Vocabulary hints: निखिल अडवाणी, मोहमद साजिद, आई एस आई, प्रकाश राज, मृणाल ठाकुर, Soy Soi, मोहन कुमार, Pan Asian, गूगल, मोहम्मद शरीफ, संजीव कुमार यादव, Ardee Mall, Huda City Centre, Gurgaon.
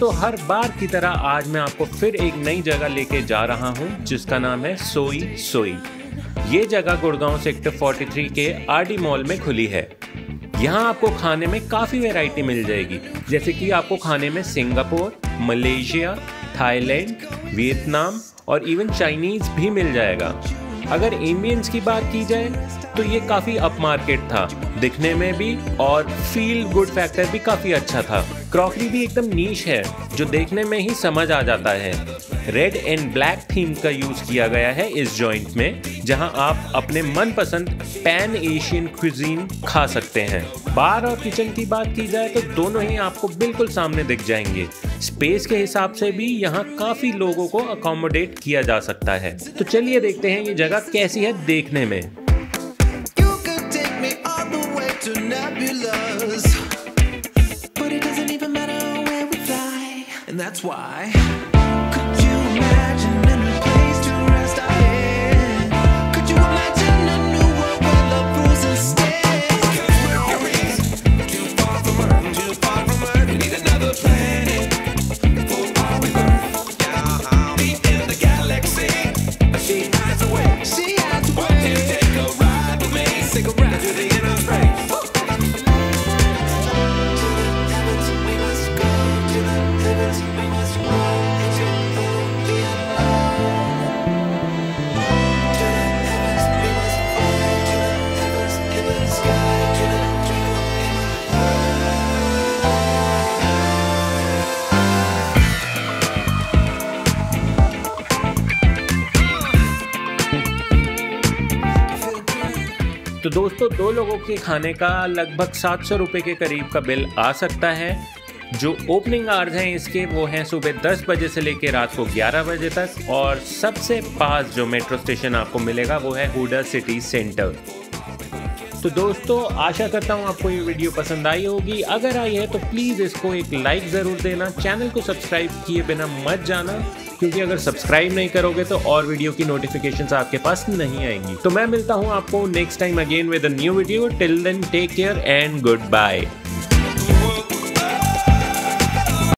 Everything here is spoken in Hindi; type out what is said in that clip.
दोस्तों, हर बार की तरह आज मैं आपको फिर एक नई जगह लेके जा रहा हूँ जिसका नाम है सोई सोई। ये जगह गुड़गांव सेक्टर 43 के आरडी मॉल में खुली है। यहाँ आपको खाने में काफ़ी वैरायटी मिल जाएगी, जैसे कि आपको खाने में सिंगापुर, मलेशिया, थाईलैंड, वियतनाम और इवन चाइनीज़ भी मिल जाएगा। अगर एम्बियंस की बात की जाए तो ये काफ़ी अप मार्केट था दिखने में भी, और फील गुड फैक्टर भी काफ़ी अच्छा था। क्रॉकरी भी एकदम नीश है जो देखने में ही समझ आ जाता है। रेड एंड ब्लैक थीम का यूज़ किया गया है इस जॉइंट में, जहां आप अपने मनपसंद पैन एशियन क्विजीन खा सकते हैं। बार और किचन की बात की जाए तो दोनों ही आपको बिल्कुल सामने दिख जाएंगे। स्पेस के हिसाब से भी यहाँ काफ़ी लोगों को अकोमोडेट किया जा सकता है। तो चलिए देखते हैं ये जगह कैसी है देखने में। That's why could you imagine a place to rest our head? Could you imagine a new world where love rules instead? Too far from Earth, we need another planet. Before all we were, now I'll be in the galaxy. She hides away, Won't you take a ride with me? Take a ride to the inner space. तो दोस्तों, दो लोगों के खाने का लगभग 700 रुपये के करीब का बिल आ सकता है। जो ओपनिंग आवर्स हैं इसके, वो हैं सुबह 10 बजे से लेकर रात को 11 बजे तक। और सबसे पास जो मेट्रो स्टेशन आपको मिलेगा वो है हुडा सिटी सेंटर। तो दोस्तों, आशा करता हूँ आपको ये वीडियो पसंद आई होगी। अगर आई है तो प्लीज़ इसको एक लाइक ज़रूर देना। चैनल को सब्सक्राइब किए बिना मत जाना, क्योंकि अगर सब्सक्राइब नहीं करोगे तो और वीडियो की नोटिफिकेशंस आपके पास नहीं आएंगी। तो मैं मिलता हूँ आपको next time again with a new video. Till then take care and good bye.